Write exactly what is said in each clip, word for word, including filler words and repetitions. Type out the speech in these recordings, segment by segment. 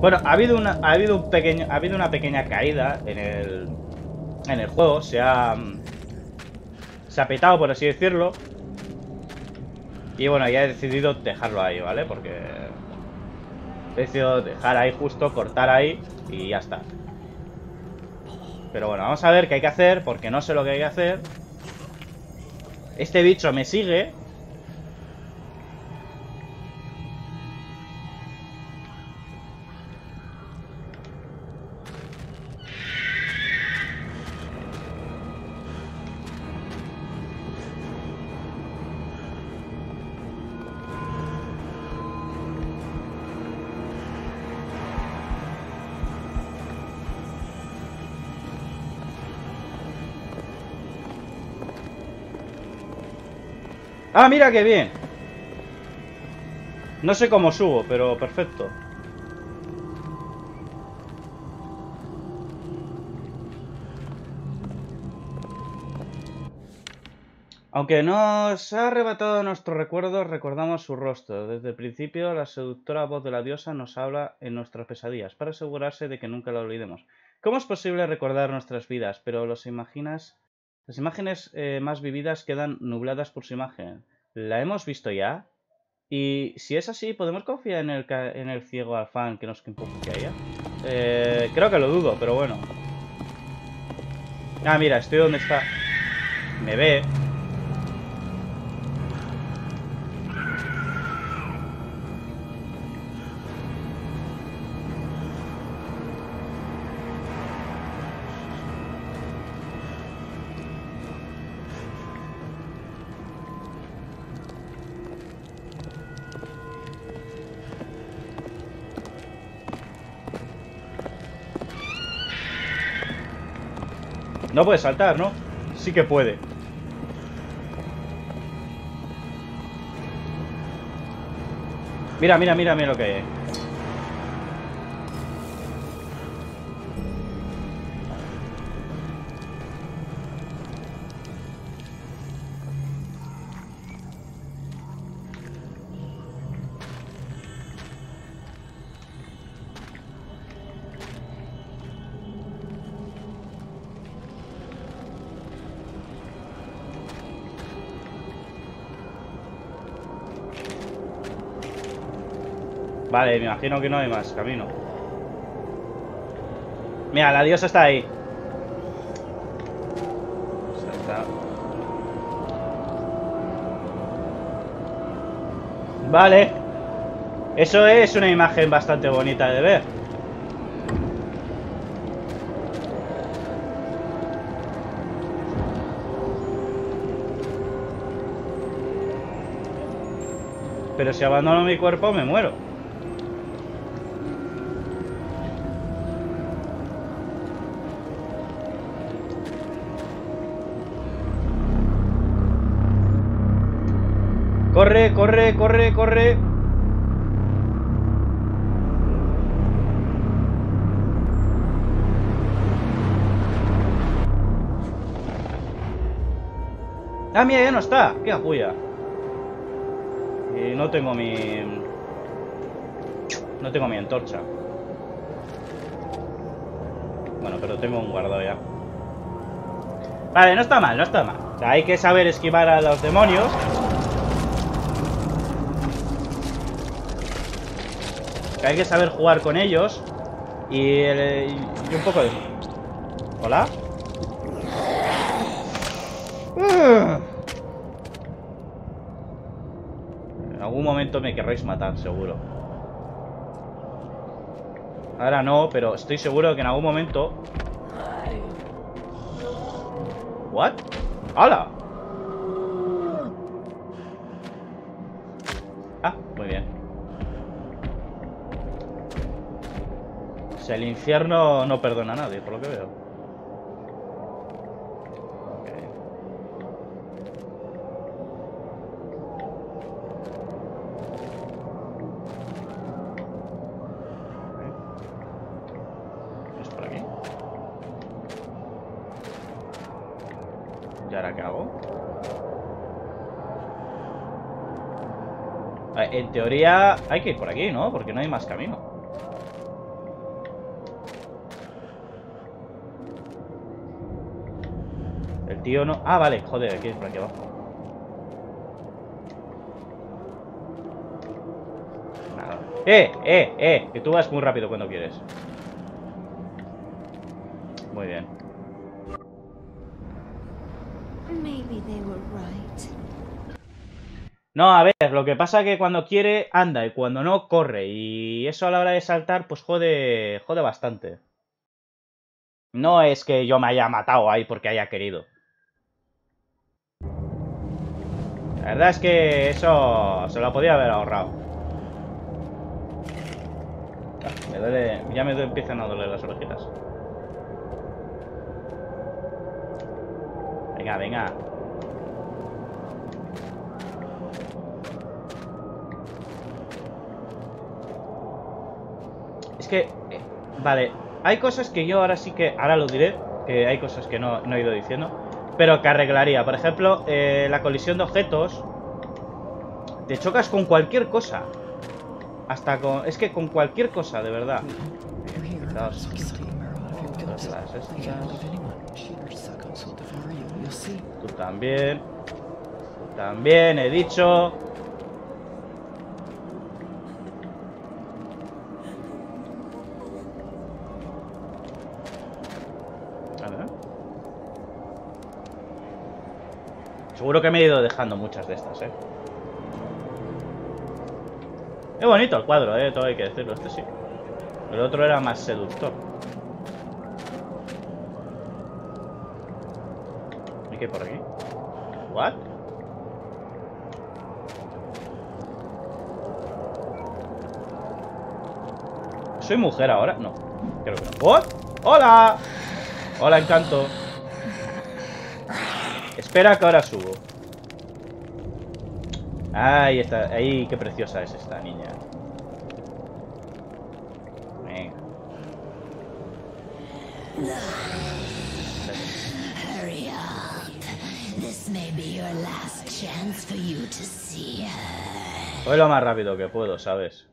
Bueno, ha habido una, ha habido un pequeño, ha habido una pequeña caída en el, en el juego. Se ha, se ha petado, por así decirlo. Y bueno, ya he decidido dejarlo ahí, ¿vale? Porque he decidido dejar ahí justo, cortar ahí y ya está. Pero bueno, vamos a ver qué hay que hacer, porque no sé lo que hay que hacer. Este bicho me sigue. ¡Ah, mira qué bien! No sé cómo subo, pero perfecto. Aunque nos ha arrebatado nuestros recuerdos, recordamos su rostro. Desde el principio, la seductora voz de la diosa nos habla en nuestras pesadillas, para asegurarse de que nunca la olvidemos. ¿Cómo es posible recordar nuestras vidas? Pero los imaginas... Las imágenes eh, más vividas quedan nubladas por su imagen. ¿La hemos visto ya? Y si es así, ¿podemos confiar en el, en el ciego alfán que nos empuja hacia ella? Eh, creo que lo dudo, pero bueno. Ah, mira, estoy donde está. Me ve. No puede saltar, ¿no? Sí que puede. Mira, mira, mira, mira lo que hay. Vale, me imagino que no hay más camino. Mira, la diosa está ahí. Salta. Vale. Eso es una imagen bastante bonita de ver. Pero si abandono mi cuerpo, me muero. Corre, corre, corre, corre. Ah, mira, ya no está. Qué apuya. Y no tengo mi... No tengo mi antorcha. Bueno, pero tengo un guardado ya. Vale, no está mal, no está mal. O sea, hay que saber esquivar a los demonios. Hay que saber jugar con ellos. Y, el, y un poco de... ¿Hola? En algún momento me querréis matar, seguro. Ahora no, pero estoy seguro que en algún momento... ¿What? ¡Hala! Ah, muy bien. El infierno no perdona a nadie, por lo que veo. Okay. ¿Es por aquí? ¿Y ahora qué hago? En teoría hay que ir por aquí, ¿no? Porque no hay más camino. El tío no... Ah, vale, joder, aquí es por aquí abajo. Nada. ¡Eh, eh, eh! Que tú vas muy rápido cuando quieres. Muy bien. No, a ver, lo que pasa es que cuando quiere anda y cuando no corre. Y eso a la hora de saltar pues jode, jode bastante. No es que yo me haya matado ahí porque haya querido. La verdad es que eso se lo podía haber ahorrado. Me duele, ya me duele, empiezan a doler las orejitas. Venga, venga. Es que, eh, vale, hay cosas que yo ahora sí que, ahora lo diré, que hay cosas que no, no he ido diciendo, pero que arreglaría. Por ejemplo, eh, la colisión de objetos, te chocas con cualquier cosa, hasta con, es que con cualquier cosa, de verdad. Quitaos, quitaos las estas. Tú también, tú también, he dicho... Seguro que me he ido dejando muchas de estas, ¿eh? Es bonito el cuadro, ¿eh? Todo hay que decirlo. Este sí. El otro era más seductor. ¿Y qué por aquí? ¿What? ¿Soy mujer ahora? No. Creo que no. ¿What? ¡Hola! ¡Hola, encanto! Espera que ahora subo. Ahí está. Ahí, qué preciosa es esta niña. Venga. Hurry up. This may be your last chance for you to see her. Voy lo más rápido que puedo, ¿sabes?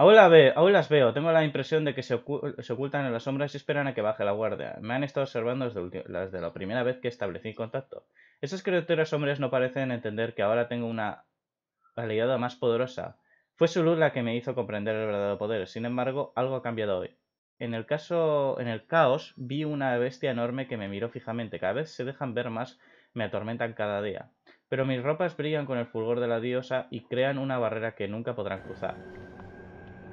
Aún, la ve, aún las veo. Tengo la impresión de que se, ocu se ocultan en las sombras y esperan a que baje la guardia. Me han estado observando desde, desde la primera vez que establecí contacto. Esas criaturas hombres no parecen entender que ahora tengo una aliada más poderosa. Fue su luz la que me hizo comprender el verdadero poder. Sin embargo, algo ha cambiado hoy. En el caso, en el caos, vi una bestia enorme que me miró fijamente. Cada vez se dejan ver más, me atormentan cada día. Pero mis ropas brillan con el fulgor de la diosa y crean una barrera que nunca podrán cruzar.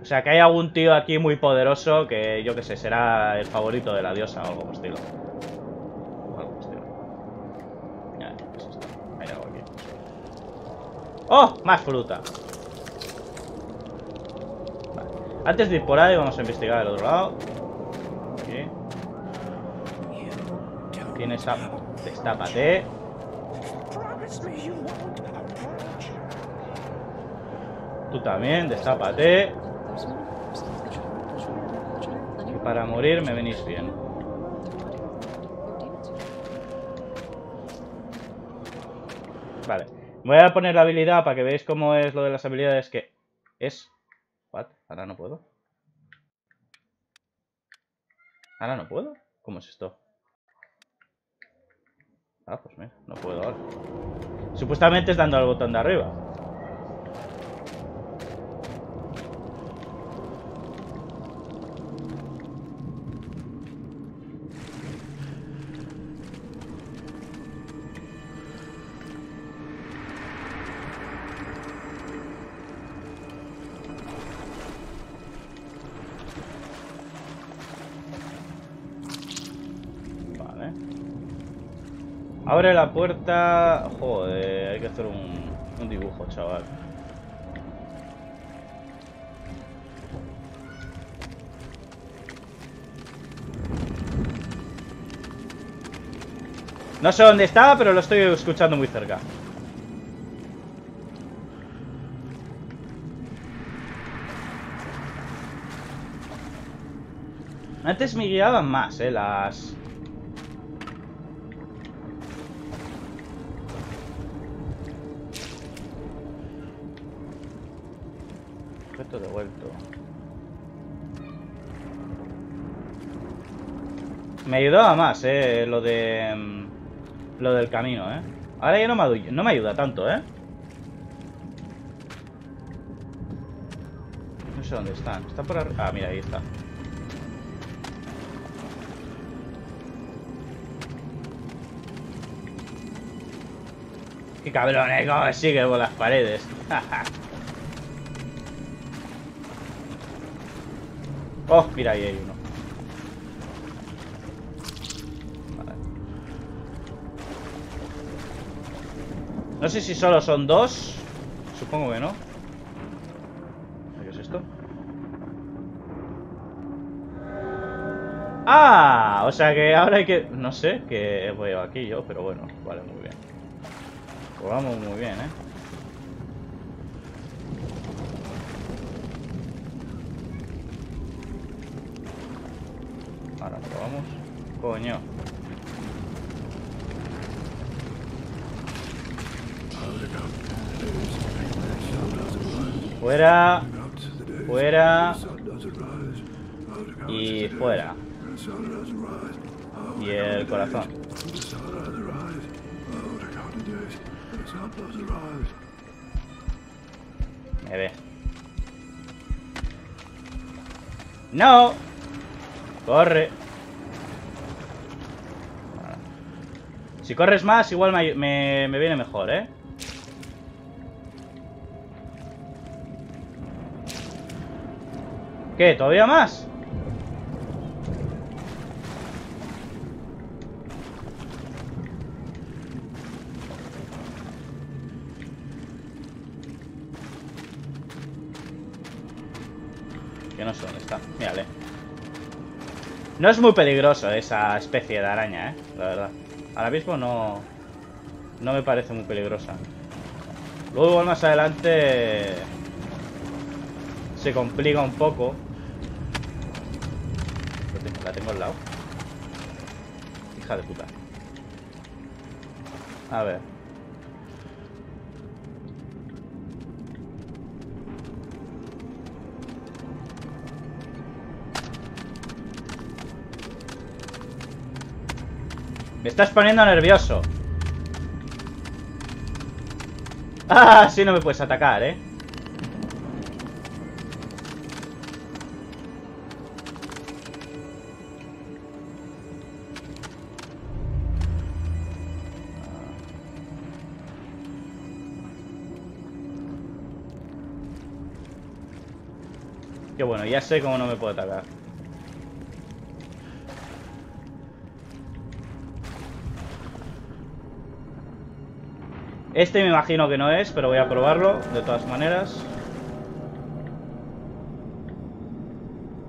O sea, que hay algún tío aquí muy poderoso que, yo que sé, será el favorito de la diosa o algo por estilo. O algo por estilo. A ver, ¿qué es esto? Hay algo aquí. ¡Oh! ¡Más fruta! Vale. Antes de ir por ahí, vamos a investigar el otro lado. Aquí. Tienes a... Destápate. Tú también, destápate. Para morir me venís bien. Vale. Voy a poner la habilidad para que veáis cómo es lo de las habilidades que es... ¿What? Ahora no puedo. Ahora no puedo. ¿Cómo es esto? Ah, pues mira, no puedo ahora. Supuestamente es dando al botón de arriba. Abre la puerta... Joder, hay que hacer un, un dibujo, chaval. No sé dónde estaba, pero lo estoy escuchando muy cerca. Antes me guiaban más, eh, las... Devuelto. Me ayudaba más, eh, lo de lo del camino, ¿eh? Ahora ya no me, no me ayuda tanto, ¿eh? No sé dónde están. Está por arriba. Ah, mira, ahí está. ¡Qué cabrones! ¡Cómo me sigue por las paredes! ¡Oh! Mira, ahí hay uno. Vale. No sé si solo son dos. Supongo que no. ¿Qué es esto? ¡Ah! O sea que ahora hay que... No sé qué veo aquí yo, pero bueno. Vale, muy bien. Pues vamos muy bien, ¿eh? Ahora probamos. Coño. Fuera. Fuera. Y fuera. Y el corazón. Me ve. No. Corre. Si corres más, igual me, me, me viene mejor, ¿eh? ¿Qué? ¿Todavía más? Que no sé dónde está. Mírale. No es muy peligroso esa especie de araña, ¿eh? La verdad. Ahora mismo no, no me parece muy peligrosa. Luego más adelante se complica un poco. La tengo al lado. Hija de puta. A ver. Me estás poniendo nervioso. Ah, sí, no me puedes atacar, eh. Qué bueno, ya sé cómo no me puedo atacar. Este me imagino que no es, pero voy a probarlo de todas maneras.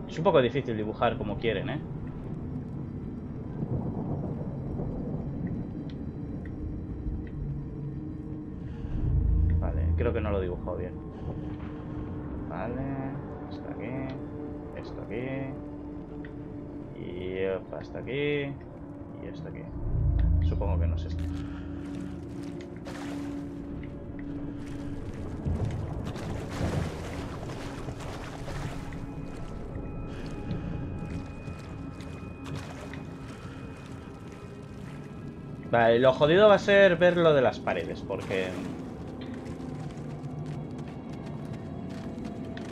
Es un poco difícil dibujar como quieren, ¿eh? Vale, creo que no lo he dibujado bien. Vale, esto aquí, esto aquí, y hasta aquí, y esto aquí. Supongo que no es esto. Vale, lo jodido va a ser ver lo de las paredes, porque...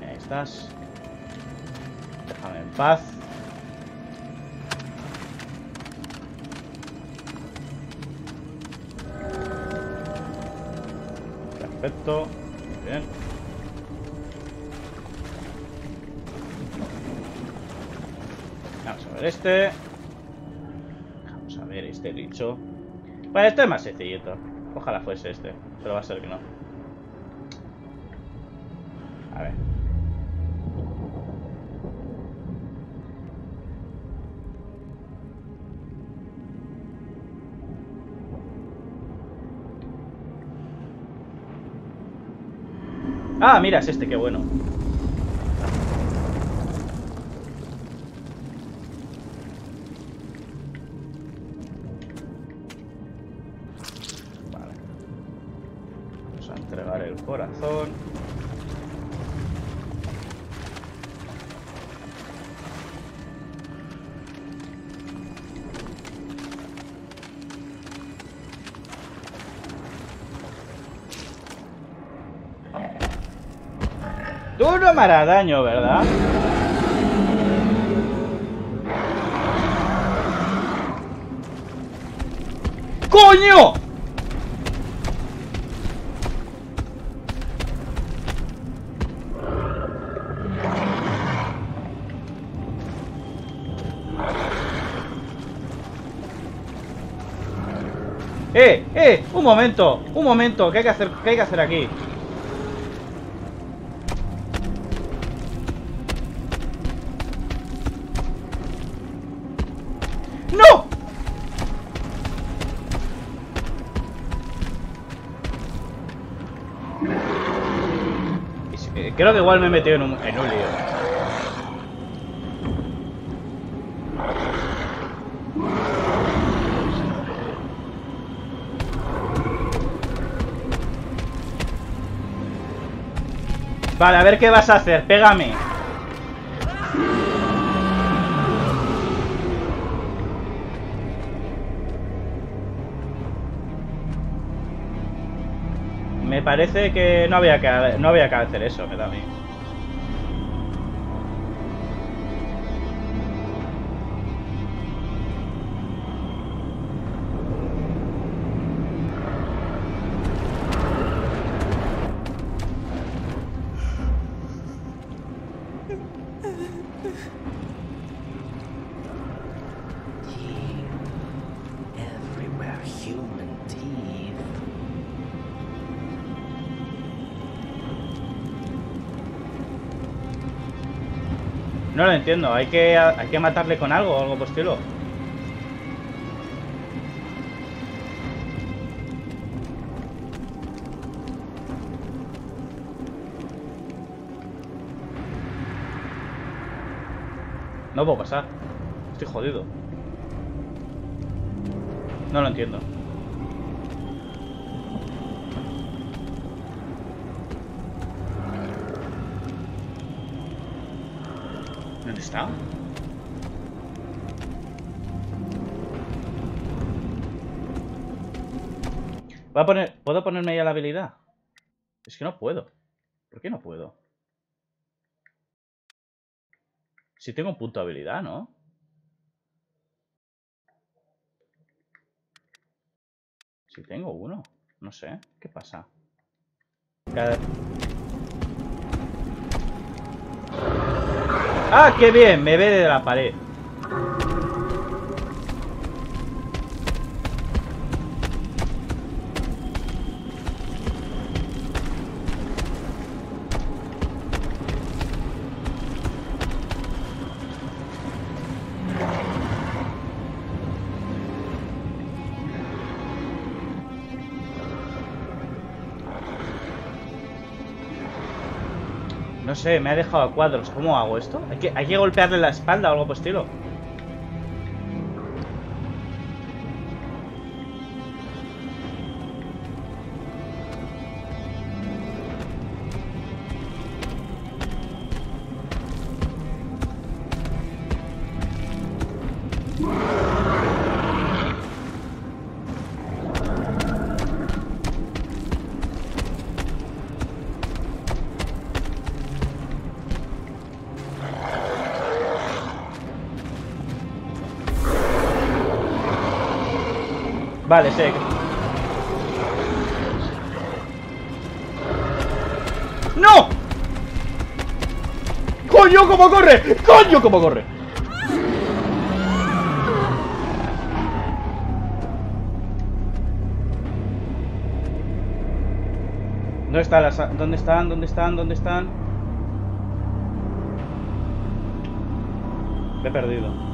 Ahí estás. Déjame en paz. Perfecto. Muy bien. Vamos a ver este. Vamos a ver este bicho. Bueno, este es más sencillito. Ojalá fuese este, pero va a ser que no. A ver. Ah, mira, es este, qué bueno. Corazón. Tú no me harás daño, ¿verdad? ¡Coño! Eh, eh, un momento, un momento, ¿qué hay que hacer, qué hay que hacer aquí? ¡No! Creo que igual me he metido en un, en un lío. Vale, a ver qué vas a hacer, pégame. Me parece que no había que, no había que hacer eso, me da a mí. No lo entiendo, hay que, hay que matarle con algo o algo por estilo. No puedo pasar, estoy jodido. No lo entiendo. ¿Dónde está? Voy a poner... ¿Puedo ponerme ya la habilidad? Es que no puedo. ¿Por qué no puedo? Si tengo un punto de habilidad, ¿no? Si tengo uno. No sé. ¿Qué pasa? Cada... ¡Ah, qué bien! Me ve de la pared. No sé, me ha dejado a cuadros. ¿Cómo hago esto? ¿Hay que, hay que golpearle la espalda o algo por estilo? Vale, sé. ¡No! ¡Coño, cómo corre! ¡Coño, cómo corre! ¿Dónde están las... ¿Dónde están? ¿Dónde están? ¿Dónde están? Me he perdido.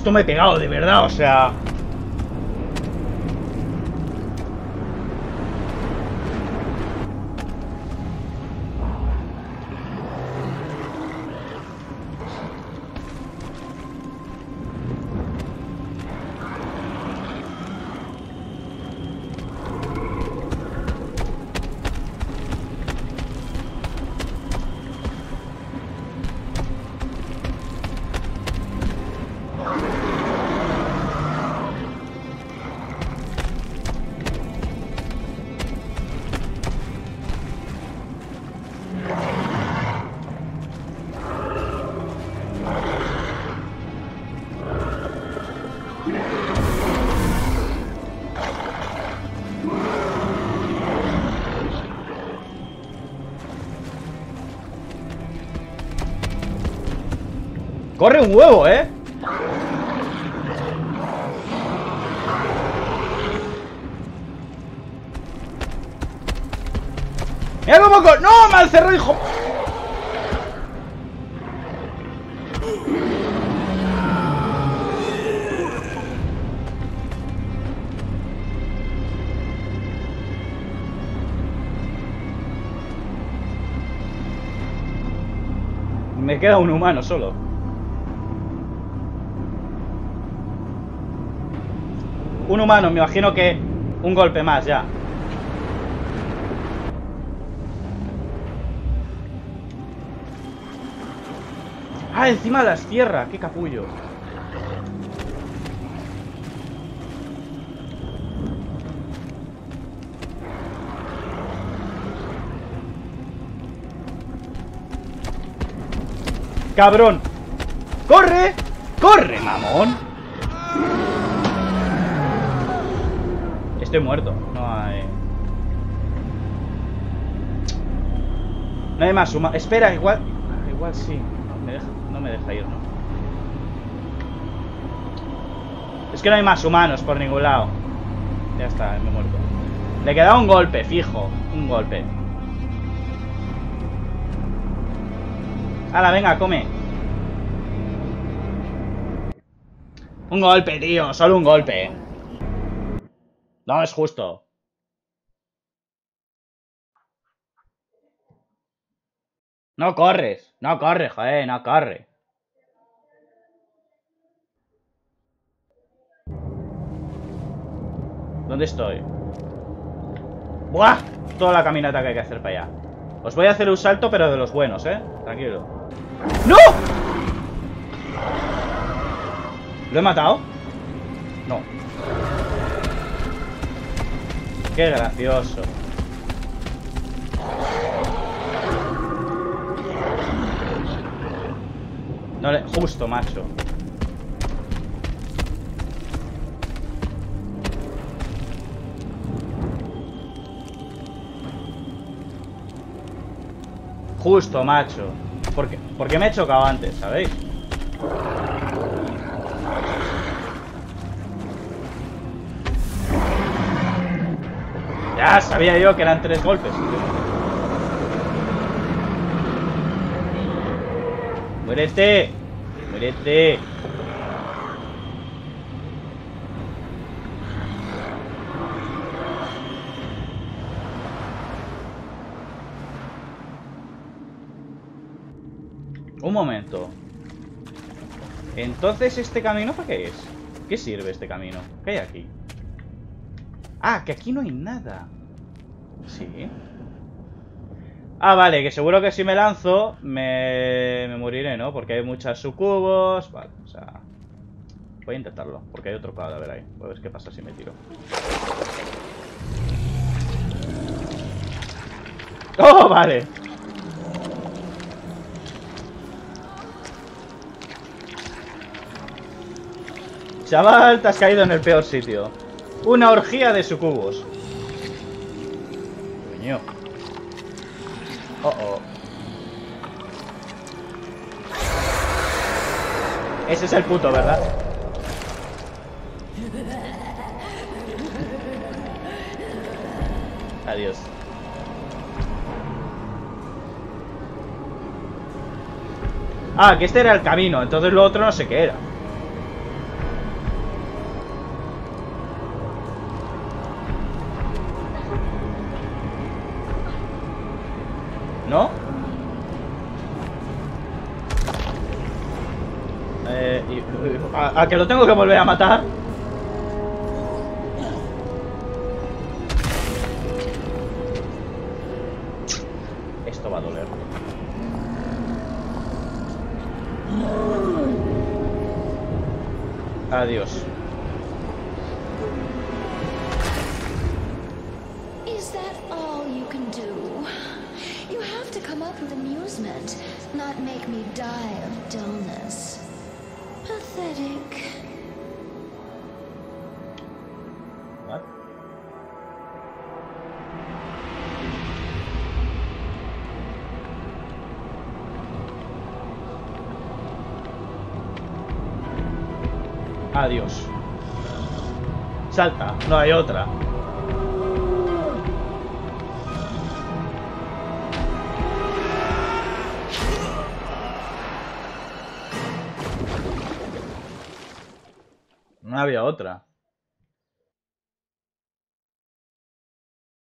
Esto me he pegado, de verdad, o sea... Corre un huevo, ¿eh? ¡Mira cómo corre! ¡No! ¡Me al cerro, hijo! Me queda un humano solo. Un humano, me imagino que un golpe más ya. Ah, encima las cierra, qué capullo. ¡Cabrón! ¡Corre! ¡Corre, mamón! Estoy muerto. No hay... No hay más suma. Espera, igual... Igual sí. No me deja, no me deja ir, ¿no? Es que no hay más humanos por ningún lado. Ya está, me he muerto. Le quedaba un golpe, fijo. Un golpe. ¡Hala, venga, come! Un golpe, tío, solo un golpe. No es justo. No corres, no corres, joder, no corres. ¿Dónde estoy? ¡Buah! Toda la caminata que hay que hacer para allá. Os voy a hacer un salto, pero de los buenos, ¿eh? Tranquilo. ¡No! ¿Lo he matado? No. ¡Qué gracioso! No le... Justo, macho. Justo, macho. Porque, porque me he chocado antes, ¿sabéis? Ya sabía yo que eran tres golpes. ¡Muérete! ¡Muérete! Un momento. Entonces, ¿este camino para qué es? ¿Qué sirve este camino? ¿Qué hay aquí? Ah, que aquí no hay nada. Sí. Ah, vale, que seguro que si me lanzo Me, me moriré, ¿no? Porque hay muchas sucubos. Vale, o sea, voy a intentarlo, porque hay otro cadáver ahí. Voy a ver qué pasa si me tiro. ¡Oh, vale! Chaval, te has caído en el peor sitio. Una orgía de sucubos. Coño. Oh, oh. Ese es el puto, ¿verdad? Adiós. Ah, que este era el camino. Entonces lo otro no sé qué era. ¿No? Eh, y, y, a, a que lo tengo que volver a matar. Esto va a doler. Adiós. Adiós. Salta, no hay otra. No había otra.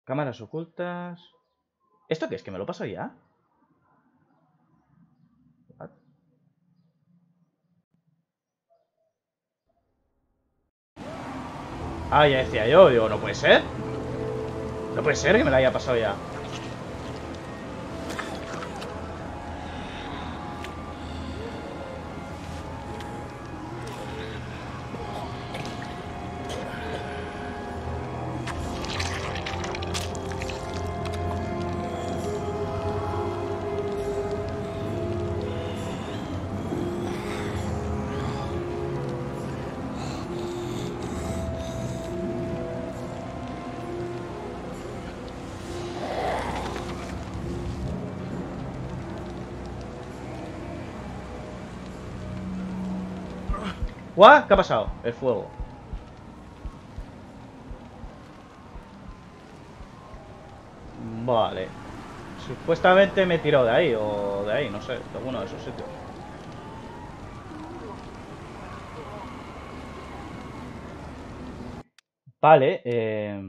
Cámaras ocultas. ¿Esto qué es? ¿Que me lo paso ya? What? Ah, ya decía yo. Digo, no puede ser. No puede ser que me la haya pasado ya. ¿What? ¿Qué ha pasado? El fuego. Vale. Supuestamente me tiró de ahí o de ahí, no sé, de alguno de esos sitios. Vale. Eh...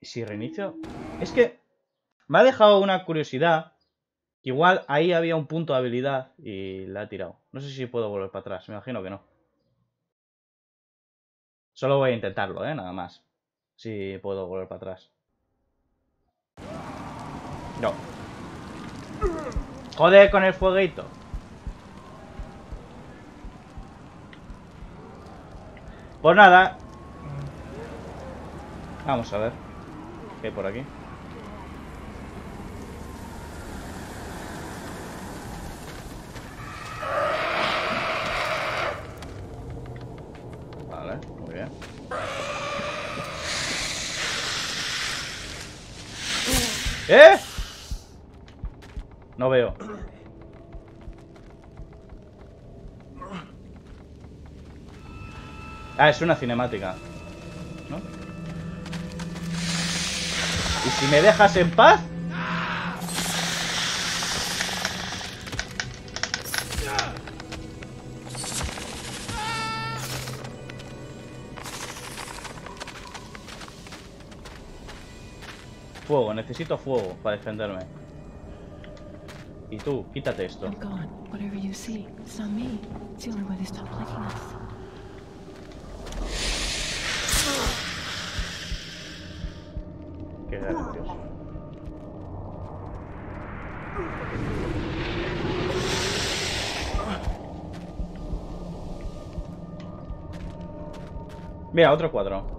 Si reinicio... Es que me ha dejado una curiosidad. Igual ahí había un punto de habilidad y la he tirado. No sé si puedo volver para atrás, me imagino que no. Solo voy a intentarlo, ¿eh? Nada más. Si puedo volver para atrás. No. Joder con el fueguito. Pues nada. Vamos a ver. ¿Qué hay por aquí? ¿Eh? No veo. Ah, es una cinemática, ¿no? ¿Y si me dejas en paz? Fuego, necesito fuego para defenderme. Y tú, quítate esto. Qué gracioso. Mira, otro cuadro.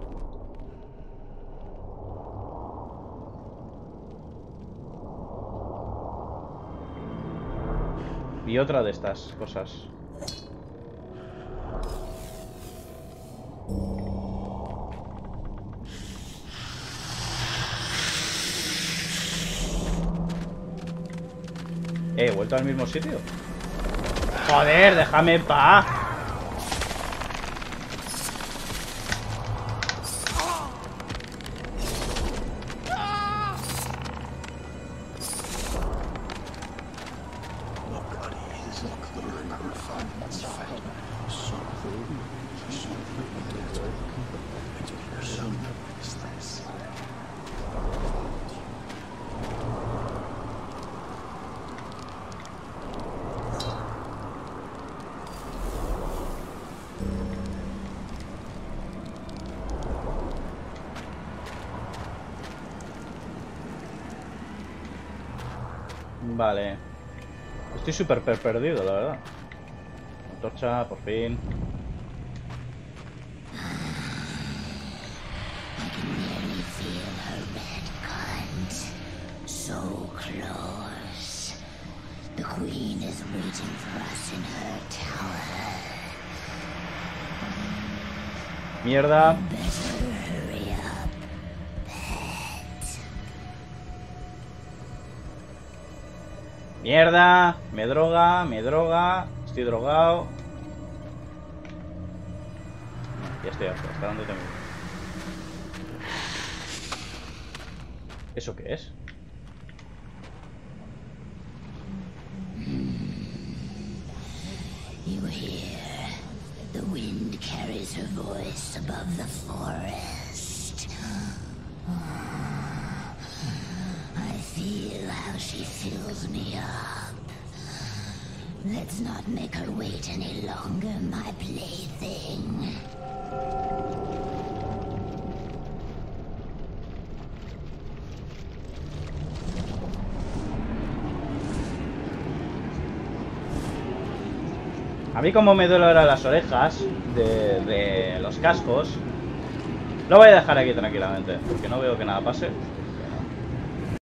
Y otra de estas cosas. Eh, he vuelto al mismo sitio. Joder, déjame en paz. Vale. Estoy súper perdido, la verdad. Antorcha, por fin. Mierda. Mierda, me droga, me droga, estoy drogado. Ya estoy harto, está dando también. ¿Eso qué es? You hear the wind carries her voice above the forest. I feel how she fills me up. Let's not make her wait any longer, my plaything. A mí como me duelen ahora las orejas de, de los cascos, lo voy a dejar aquí tranquilamente, porque no veo que nada pase.